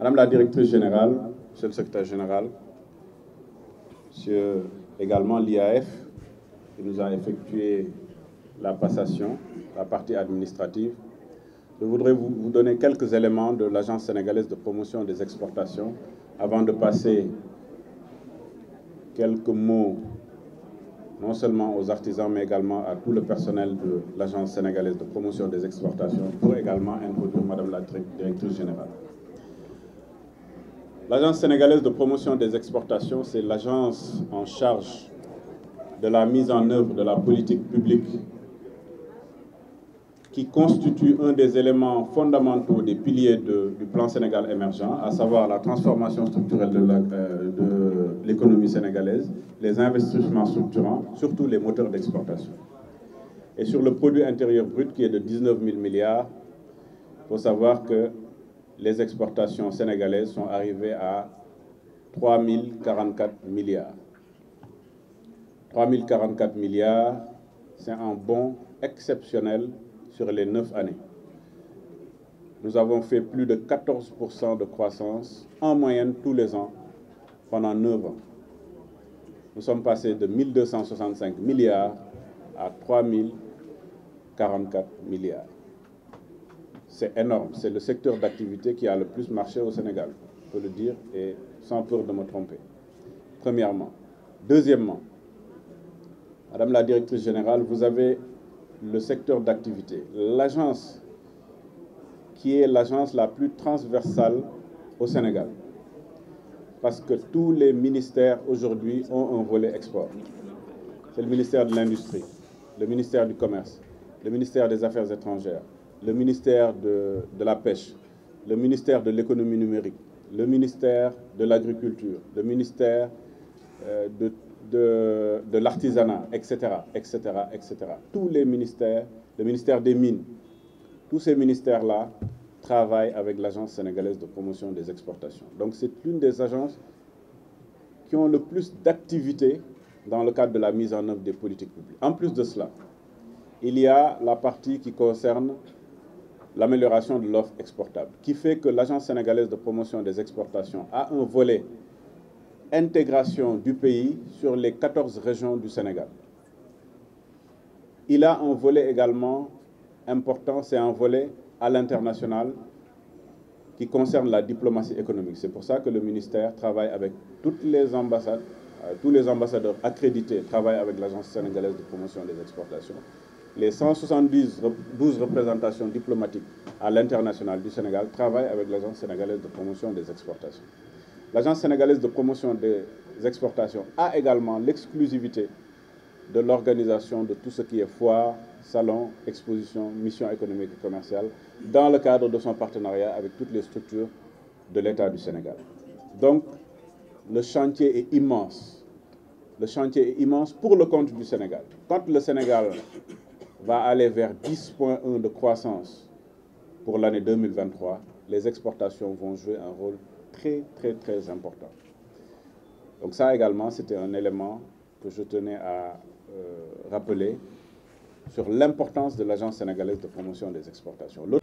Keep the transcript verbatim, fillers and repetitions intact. Madame la directrice générale, monsieur le secrétaire général, monsieur également l'I A F qui nous a effectué la passation, la partie administrative, je voudrais vous, vous donner quelques éléments de l'Agence sénégalaise de promotion des exportations avant de passer quelques mots non seulement aux artisans, mais également à tout le personnel de l'Agence sénégalaise de promotion des exportations, pour également introduire Madame la directrice générale. L'Agence sénégalaise de promotion des exportations, c'est l'agence en charge de la mise en œuvre de la politique publique qui constitue un des éléments fondamentaux des piliers de, du plan Sénégal émergent, à savoir la transformation structurelle de l'économie sénégalaise, les investissements structurants, surtout les moteurs d'exportation. Et sur le produit intérieur brut qui est de dix-neuf mille milliards, il faut savoir que les exportations sénégalaises sont arrivées à trois mille quarante-quatre milliards. trois mille quarante-quatre milliards, c'est un bond exceptionnel sur les neuf années. Nous avons fait plus de quatorze pour cent de croissance en moyenne tous les ans pendant neuf ans. Nous sommes passés de mille deux cent soixante-cinq milliards à trois mille quarante-quatre milliards. C'est énorme. C'est le secteur d'activité qui a le plus marché au Sénégal, il faut le dire, et sans peur de me tromper. Premièrement. Deuxièmement, Madame la directrice générale, vous avez le secteur d'activité, l'agence qui est l'agence la plus transversale au Sénégal. Parce que tous les ministères aujourd'hui ont un volet export. C'est le ministère de l'Industrie, le ministère du Commerce, le ministère des Affaires étrangères, le ministère de, de la Pêche, le ministère de l'Économie numérique, le ministère de l'Agriculture, le ministère euh, de de, de l'artisanat, et cetera, et cetera, et cetera. Tous les ministères, le ministère des Mines, tous ces ministères-là travaillent avec l'Agence sénégalaise de promotion des exportations. Donc c'est l'une des agences qui ont le plus d'activités dans le cadre de la mise en œuvre des politiques publiques. En plus de cela, il y a la partie qui concerne l'amélioration de l'offre exportable, qui fait que l'Agence sénégalaise de promotion des exportations a un volet intégration du pays sur les quatorze régions du Sénégal. Il a un volet également important, c'est un volet à l'international qui concerne la diplomatie économique. C'est pour ça que le ministère travaille avec toutes les ambassades, tous les ambassadeurs accrédités travaillent avec l'Agence sénégalaise de promotion des exportations. Les cent soixante-douze représentations diplomatiques à l'international du Sénégal travaillent avec l'Agence sénégalaise de promotion des exportations. L'Agence sénégalaise de promotion des exportations a également l'exclusivité de l'organisation de tout ce qui est foire, salon, exposition, mission économique et commerciale dans le cadre de son partenariat avec toutes les structures de l'État du Sénégal. Donc, le chantier est immense. Le chantier est immense pour le compte du Sénégal. Quand le Sénégal va aller vers dix virgule un pour cent de croissance pour l'année deux mille vingt-trois, les exportations vont jouer un rôle très, très, très important. Donc ça également, c'était un élément que je tenais à euh, rappeler sur l'importance de l'Agence sénégalaise de promotion des exportations.